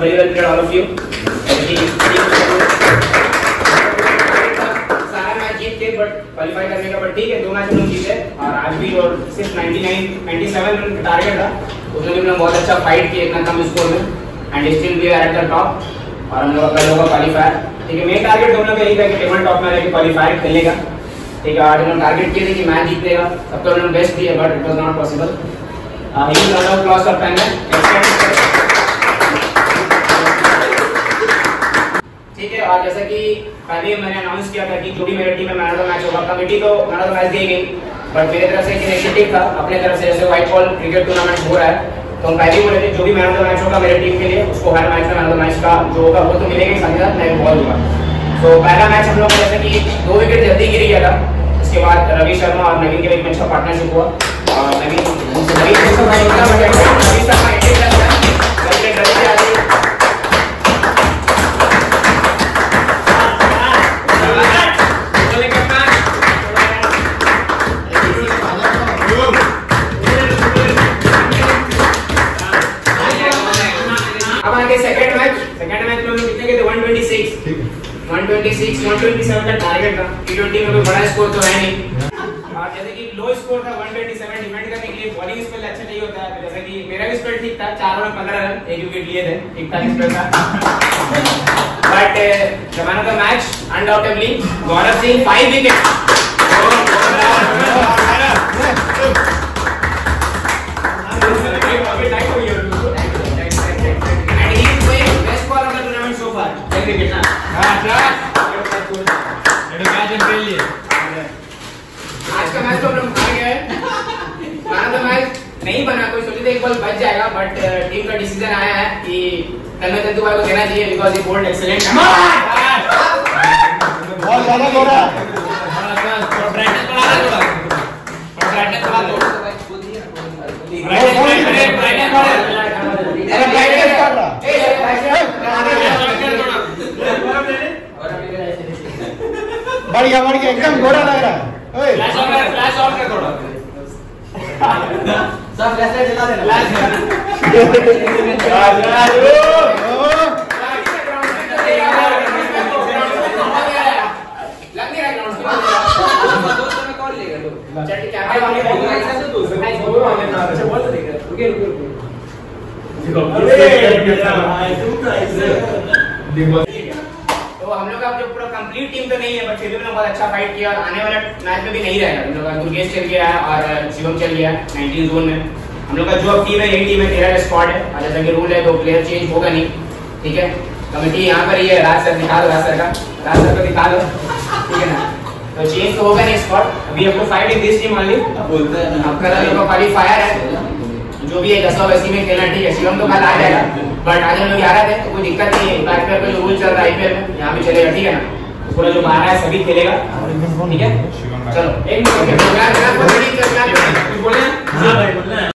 Very well played, all of you. सारा match जीते but qualify करने का, बट ठीक है दो मैच हम जीते और आज भी, और सिर्फ 97 रन टारगेट था, उसमें भी बहुत अच्छा फाइट किया इतना कम स्कोर में, and still we are at the top और हम लोग कल होगा क्वालिफायर। ठीक है, मेन टारगेट हम लोग यही था कि टेबल टॉप में रहकर क्वालिफायर खेलेगा। ठीक है, और हम लोग टारगेट किए थे कि मैच जीतेगा, सब तो हम लोग बेस्ट किए but it was not possible. ही lot of class of time है। ठीक है, और जैसा कि पहले मैंने अनाउंस किया था कि जो भी मेरे टीम में मैन ऑफ द मैच होगा, कमेटी को मैन ऑफ द मैच दी गई बट मेरे तरफ से एक इनिशिएटिव था अपने तरफ से, जैसे व्हाइट बॉल क्रिकेट टूर्नामेंट हो रहा है तो हम पहले ही बोले थे जो भी मैन ऑफ द मैच होगा मेरे टीम के लिए उसको हर मैच में मैन ऑफ द मैच का जो होगा वो तो मिलेगा, साथ ही साथ नए बॉल होगा। तो पहला मैच हम लोग जैसे कि 2 विकेट जल्दी गिर गया था, उसके बाद रवि शर्मा और नवीन के बीच में अच्छा पार्टनरशिप हुआ और गौरव सिंह 5 विकेट। आज का मैच तो हम लोग हार गए, मैच नहीं बना, कोई सोचे थे एक बॉल बच जाएगा बट टीम का डिसीजन आया है कि तन्मय को देना चाहिए बिकॉज ही बोल्ड एक्सीलेंट बहुत ज्यादा हो रहा है। बढ़िया बढ़िया, एकदम घोड़ा लग रहा है। फ्लैश ऑन कर थोड़ा, सब फ्लैश जला देना। तो हम लोग का जो पूरा कंप्लीट टीम तो नहीं है बट फिर भी बहुत अच्छा फाइट किया और आने वाला मैच में भी नहीं रहेगा। हम लोग का दुर्गेश चल गया है और शिवम चल गया 19 जोन में। हम लोग का जो टीम है यही टीम है, 13 स्क्वाड है और जैसा कि रूल है तो प्लेयर चेंज होगा नहीं। ठीक है, कमेटी यहाँ पर ही है, राज सर निकालो, राज सर को निकालो, ठीक है ना, तो चेंज तो होगा नहीं स्पॉट। अभी हमको fight in this team only बोलते हैं, आपका क्वालिफायर है जो भी है 10 वैसी में खेलना। ठीक है, शिवम तो कल आ जाएगा बट आज हम लोग 11 थे तो कोई दिक्कत नहीं है। आईपीएल का जो रूल चल रहा है आईपीएल में यहाँ भी चलेगा, ठीक है ना, पूरा जो 12 है सभी खेलेगा। ठीक है, चलो एक मिनट